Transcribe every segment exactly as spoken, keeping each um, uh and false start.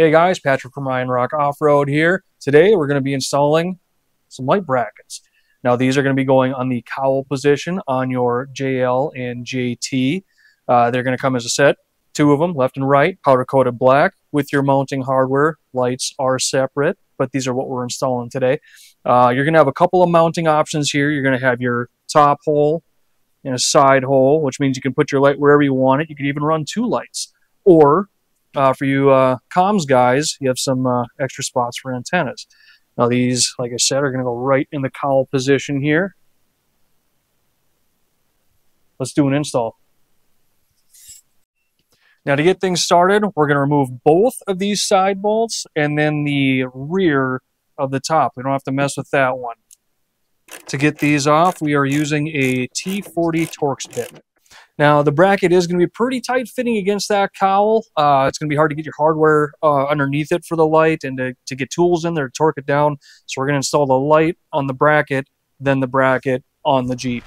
Hey guys, Patrick from Iron Rock Off-Road here. Today we're going to be installing some light brackets. Now these are going to be going on the cowl position on your J L and J T. Uh, they're going to come as a set, two of them, left and right, powder coated black with your mounting hardware. Lights are separate, but these are what we're installing today. Uh, you're going to have a couple of mounting options here. You're going to have your top hole and a side hole, which means you can put your light wherever you want it. You can even run two lights. Or uh, for you uh, comms guys, you have some uh, extra spots for antennas. Now these, like I said, are going to go right in the cowl position here. Let's do an install. Now to get things started, we're going to remove both of these side bolts and then the rear of the top. We don't have to mess with that one. To get these off, we are using a T forty Torx bit. Now the bracket is going to be pretty tight fitting against that cowl. Uh, it's going to be hard to get your hardware uh, underneath it for the light and to, to get tools in there to torque it down. So we're going to install the light on the bracket, then the bracket on the Jeep.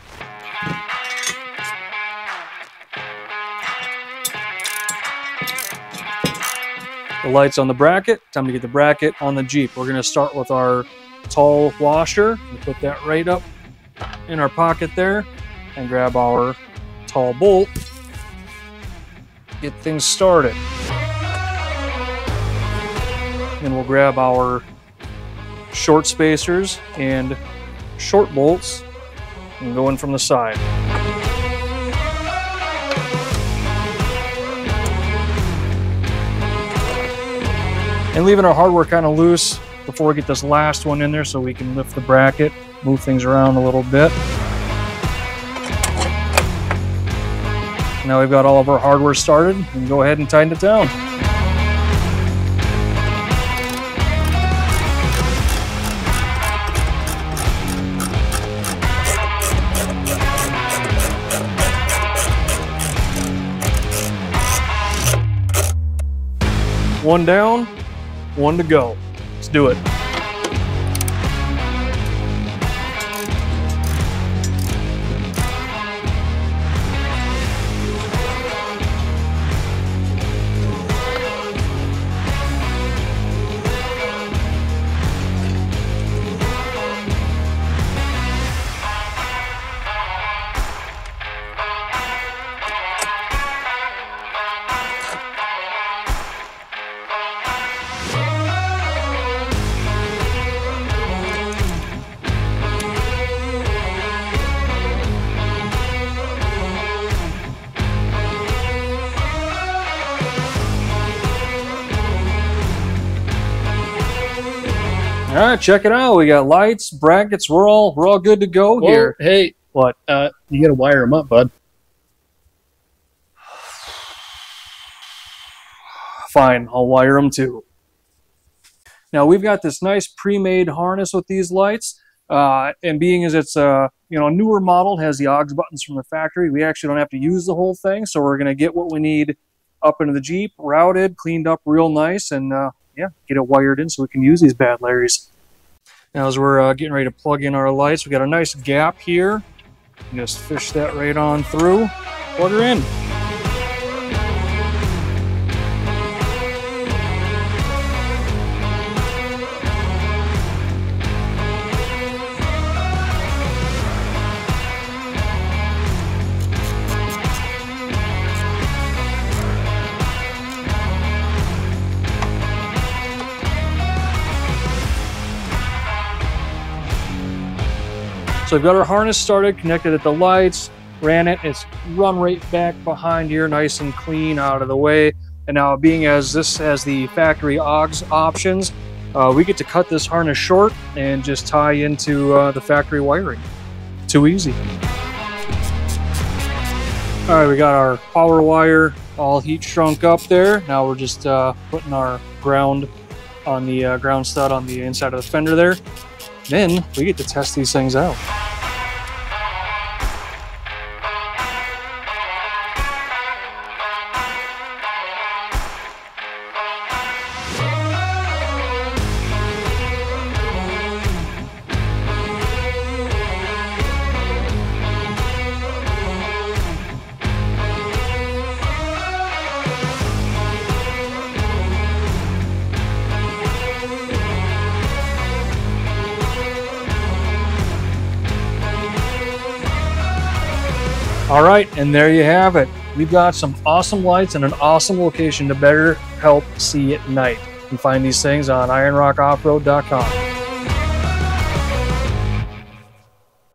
The light's on the bracket, time to get the bracket on the Jeep. We're going to start with our tall washer. We put that right up in our pocket there and grab our tall bolt. Get things started. Then we'll grab our short spacers and short bolts and go in from the side. And leaving our hardware kind of loose before we get this last one in there so we can lift the bracket, move things around a little bit. Now we've got all of our hardware started, we can go ahead and tighten it down. One down, one to go. Let's do it. All right, check it out. We got lights, brackets. We're all we're all good to go here. Whoa, hey, what? Uh, you gotta wire them up, bud. Fine, I'll wire them too. Now we've got this nice pre-made harness with these lights, uh, and being as it's a you know a newer model, has the aux buttons from the factory. We actually don't have to use the whole thing, so we're gonna get what we need up into the Jeep, routed, cleaned up real nice, and. Uh, Yeah, get it wired in so we can use these bad Larrys. Now as we're uh, getting ready to plug in our lights, we got a nice gap here. Just fish that right on through, plug her in. So we've got our harness started, connected at the lights, ran it, it's run right back behind here, nice and clean, out of the way. And now being as this has the factory aux options, uh, we get to cut this harness short and just tie into uh, the factory wiring. Too easy. All right, we got our power wire all heat shrunk up there. Now we're just uh, putting our ground on the uh, ground stud on the inside of the fender there. Then we get to test these things out. All right, and there you have it. We've got some awesome lights and an awesome location to better help see at night. You can find these things on iron rock off road dot com.